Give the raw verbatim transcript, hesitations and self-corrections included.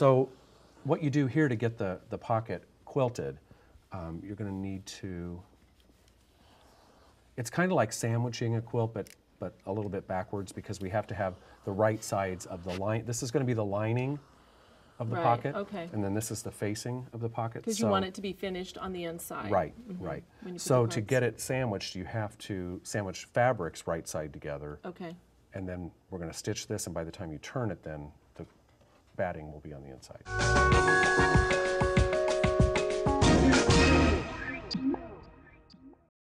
So what you do here to get the, the pocket quilted, um, you're going to need to, it's kind of like sandwiching a quilt, but, but a little bit backwards, because we have to have the right sides of the line. This is going to be the lining of the right, pocket, okay. and then this is the facing of the pocket. Because so, you want it to be finished on the inside. Right, mm-hmm. right. So to get it sandwiched, you have to sandwich fabrics right side together. Okay. And then we're going to stitch this, and by the time you turn it, then the batting will be on the inside.